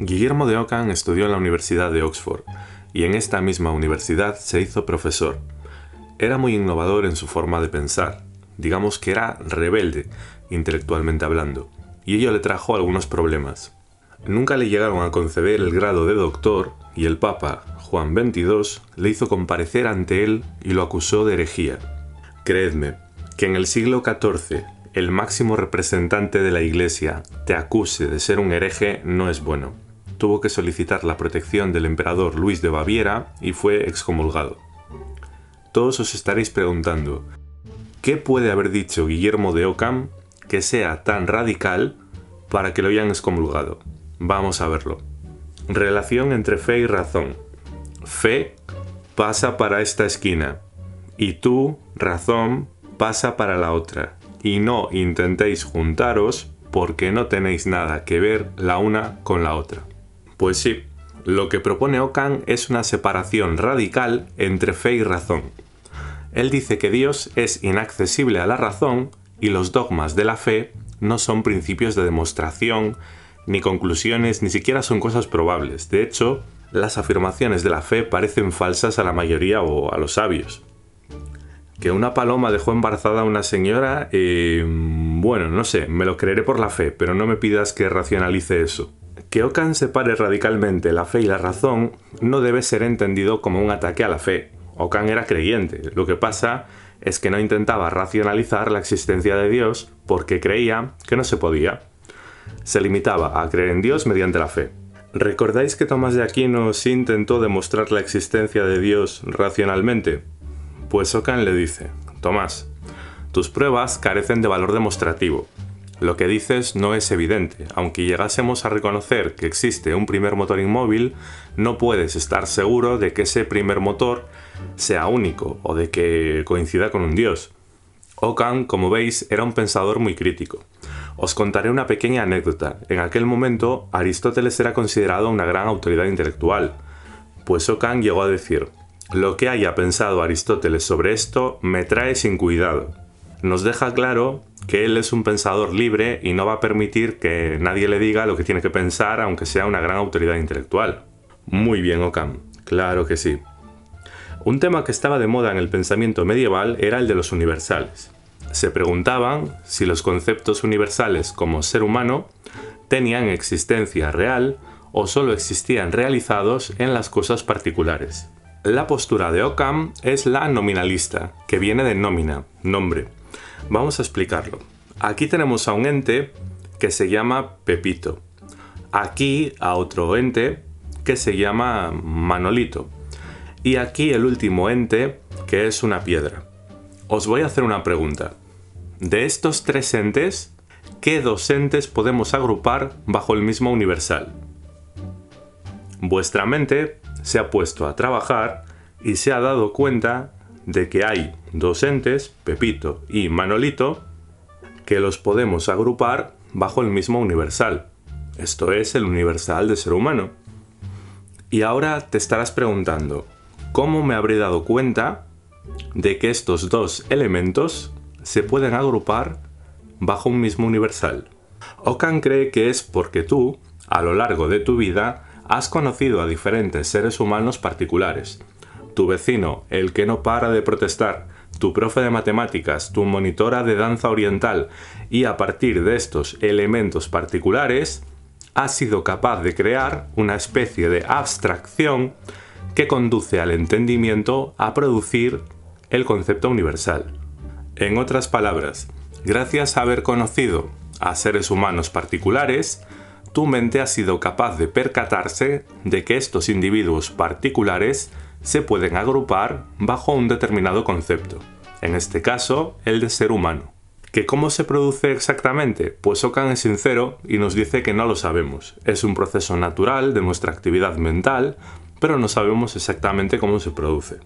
Guillermo de Ockham estudió en la Universidad de Oxford, y en esta misma universidad se hizo profesor. Era muy innovador en su forma de pensar, digamos que era rebelde, intelectualmente hablando, y ello le trajo algunos problemas. Nunca le llegaron a conceder el grado de doctor, y el Papa, Juan XXII, le hizo comparecer ante él y lo acusó de herejía. Creedme, que en el siglo XIV el máximo representante de la Iglesia te acuse de ser un hereje no es bueno. Tuvo que solicitar la protección del emperador Luis de Baviera y fue excomulgado. Todos os estaréis preguntando, ¿qué puede haber dicho Guillermo de Ockham que sea tan radical para que lo hayan excomulgado? Vamos a verlo. Relación entre fe y razón. Fe, pasa para esta esquina, y tú, razón, pasa para la otra, y no intentéis juntaros porque no tenéis nada que ver la una con la otra. Pues sí, lo que propone Ockham es una separación radical entre fe y razón. Él dice que Dios es inaccesible a la razón y los dogmas de la fe no son principios de demostración, ni conclusiones, ni siquiera son cosas probables. De hecho, las afirmaciones de la fe parecen falsas a la mayoría o a los sabios. Que una paloma dejó embarazada a una señora, bueno, no sé, me lo creeré por la fe, pero no me pidas que racionalice eso. Que Ockham separe radicalmente la fe y la razón no debe ser entendido como un ataque a la fe. Ockham era creyente, lo que pasa es que no intentaba racionalizar la existencia de Dios porque creía que no se podía. Se limitaba a creer en Dios mediante la fe. ¿Recordáis que Tomás de Aquino sí intentó demostrar la existencia de Dios racionalmente? Pues Ockham le dice, Tomás, tus pruebas carecen de valor demostrativo. Lo que dices no es evidente. Aunque llegásemos a reconocer que existe un primer motor inmóvil, no puedes estar seguro de que ese primer motor sea único o de que coincida con un dios. Ockham, como veis, era un pensador muy crítico. Os contaré una pequeña anécdota. En aquel momento, Aristóteles era considerado una gran autoridad intelectual. Pues Ockham llegó a decir, lo que haya pensado Aristóteles sobre esto me trae sin cuidado. Nos deja claro que él es un pensador libre y no va a permitir que nadie le diga lo que tiene que pensar, aunque sea una gran autoridad intelectual. Muy bien, Ockham. Claro que sí. Un tema que estaba de moda en el pensamiento medieval era el de los universales. Se preguntaban si los conceptos universales como ser humano tenían existencia real o solo existían realizados en las cosas particulares. La postura de Ockham es la nominalista, que viene de nómina, nombre. Vamos a explicarlo. Aquí tenemos a un ente que se llama Pepito. Aquí a otro ente que se llama Manolito. Y aquí el último ente, que es una piedra. Os voy a hacer una pregunta. De estos tres entes, ¿qué dos entes podemos agrupar bajo el mismo universal? Vuestra mente se ha puesto a trabajar y se ha dado cuenta de que hay dos entes, Pepito y Manolito, que los podemos agrupar bajo el mismo universal. Esto es el universal de ser humano. Y ahora te estarás preguntando, ¿cómo me habré dado cuenta de que estos dos elementos se pueden agrupar bajo un mismo universal? Ockham cree que es porque tú, a lo largo de tu vida, has conocido a diferentes seres humanos particulares. Tu vecino, el que no para de protestar, tu profe de matemáticas, tu monitora de danza oriental, y a partir de estos elementos particulares, has sido capaz de crear una especie de abstracción que conduce al entendimiento a producir el concepto universal. En otras palabras, gracias a haber conocido a seres humanos particulares, tu mente ha sido capaz de percatarse de que estos individuos particulares se pueden agrupar bajo un determinado concepto, en este caso, el de ser humano. ¿Que cómo se produce exactamente? Pues Ockham es sincero y nos dice que no lo sabemos. Es un proceso natural de nuestra actividad mental, pero no sabemos exactamente cómo se produce.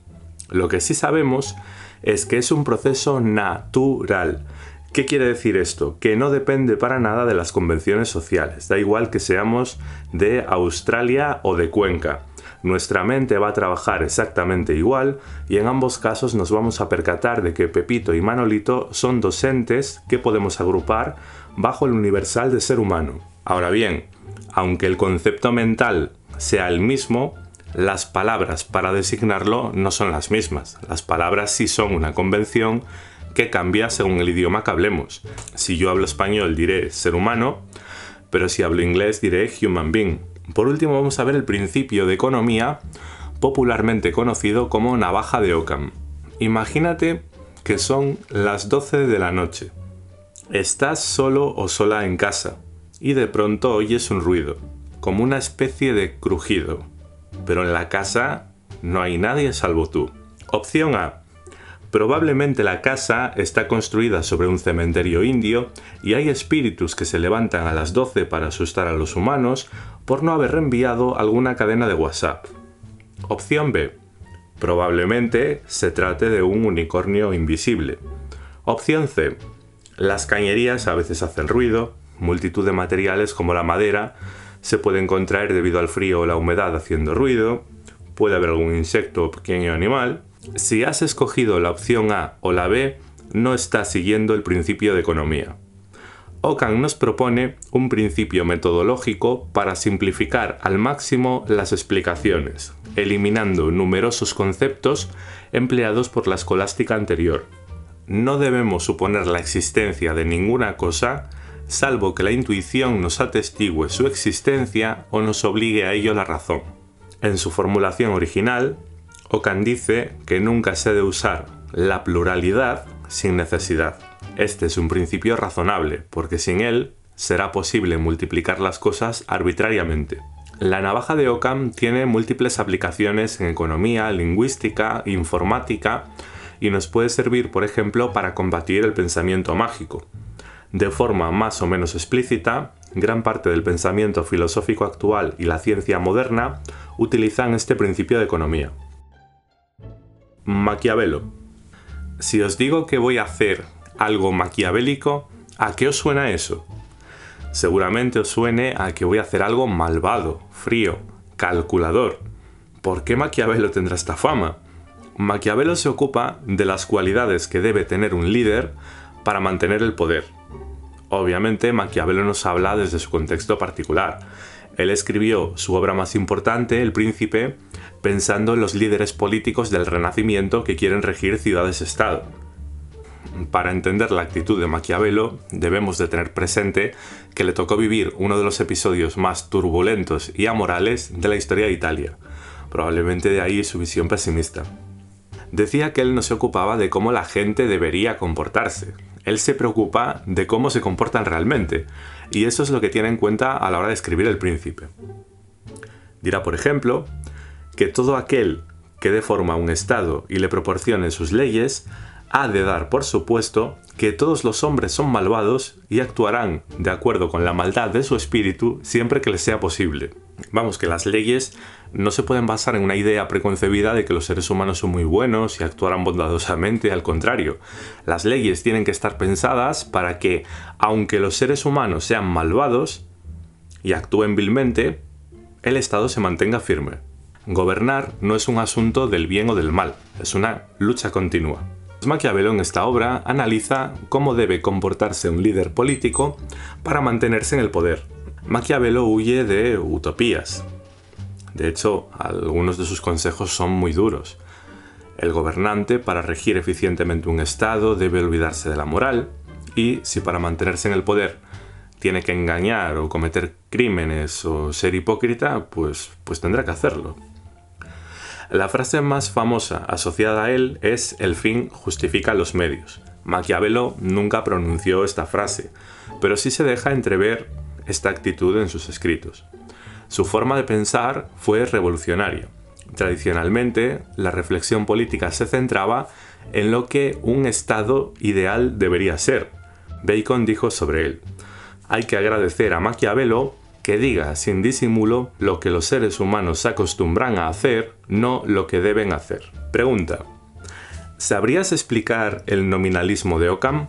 Lo que sí sabemos es que es un proceso natural. ¿Qué quiere decir esto? Que no depende para nada de las convenciones sociales. Da igual que seamos de Australia o de Cuenca. Nuestra mente va a trabajar exactamente igual y en ambos casos nos vamos a percatar de que Pepito y Manolito son dos entes que podemos agrupar bajo el universal de ser humano. Ahora bien, Aunque el concepto mental sea el mismo, las palabras para designarlo no son las mismas. Las palabras sí son una convención que cambia según el idioma que hablemos. Si yo hablo español diré ser humano, pero si hablo inglés diré human being. Por último vamos a ver el principio de economía, popularmente conocido como navaja de Ockham. Imagínate que son las 12 de la noche. Estás solo o sola en casa y de pronto oyes un ruido, como una especie de crujido. Pero en la casa no hay nadie salvo tú. Opción A. Probablemente la casa está construida sobre un cementerio indio y hay espíritus que se levantan a las 12 para asustar a los humanos por no haber reenviado alguna cadena de WhatsApp. Opción B. Probablemente se trate de un unicornio invisible. Opción C. Las cañerías a veces hacen ruido, multitud de materiales como la madera se pueden contraer debido al frío o la humedad haciendo ruido, puede haber algún insecto o pequeño animal. Si has escogido la opción A o la B, no estás siguiendo el principio de economía. Ockham nos propone un principio metodológico para simplificar al máximo las explicaciones, eliminando numerosos conceptos empleados por la escolástica anterior. No debemos suponer la existencia de ninguna cosa, salvo que la intuición nos atestigue su existencia o nos obligue a ello la razón. En su formulación original, Ockham dice que nunca se debe usar la pluralidad sin necesidad. Este es un principio razonable, porque sin él será posible multiplicar las cosas arbitrariamente. La navaja de Ockham tiene múltiples aplicaciones en economía, lingüística, informática y nos puede servir, por ejemplo, para combatir el pensamiento mágico. De forma más o menos explícita, gran parte del pensamiento filosófico actual y la ciencia moderna utilizan este principio de economía. Maquiavelo. Si os digo que voy a hacer algo maquiavélico, ¿a qué os suena eso? Seguramente os suene a que voy a hacer algo malvado, frío, calculador. ¿Por qué Maquiavelo tendrá esta fama? Maquiavelo se ocupa de las cualidades que debe tener un líder para mantener el poder. Obviamente, Maquiavelo nos habla desde su contexto particular. Él escribió su obra más importante, El Príncipe, pensando en los líderes políticos del Renacimiento que quieren regir ciudades-estado. Para entender la actitud de Maquiavelo, debemos de tener presente que le tocó vivir uno de los episodios más turbulentos y amorales de la historia de Italia. Probablemente de ahí su visión pesimista. Decía que él no se ocupaba de cómo la gente debería comportarse. Él se preocupa de cómo se comportan realmente, y eso es lo que tiene en cuenta a la hora de escribir El Príncipe. Dirá, por ejemplo, que todo aquel que dé forma a un estado y le proporcione sus leyes, ha de dar por supuesto que todos los hombres son malvados y actuarán de acuerdo con la maldad de su espíritu siempre que les sea posible. Vamos, que las leyes no se pueden basar en una idea preconcebida de que los seres humanos son muy buenos y actuarán bondadosamente, al contrario. Las leyes tienen que estar pensadas para que, aunque los seres humanos sean malvados y actúen vilmente, el Estado se mantenga firme. Gobernar no es un asunto del bien o del mal, es una lucha continua. Maquiavelo en esta obra analiza cómo debe comportarse un líder político para mantenerse en el poder. Maquiavelo huye de utopías. De hecho, algunos de sus consejos son muy duros. El gobernante, para regir eficientemente un estado, debe olvidarse de la moral y, si para mantenerse en el poder tiene que engañar o cometer crímenes o ser hipócrita, pues tendrá que hacerlo. La frase más famosa asociada a él es «El fin justifica los medios». Maquiavelo nunca pronunció esta frase, pero sí se deja entrever esta actitud en sus escritos. Su forma de pensar fue revolucionaria. Tradicionalmente, la reflexión política se centraba en lo que un estado ideal debería ser. Bacon dijo sobre él: «Hay que agradecer a Maquiavelo que diga sin disimulo lo que los seres humanos se acostumbran a hacer, no lo que deben hacer». Pregunta: ¿sabrías explicar el nominalismo de Ockham?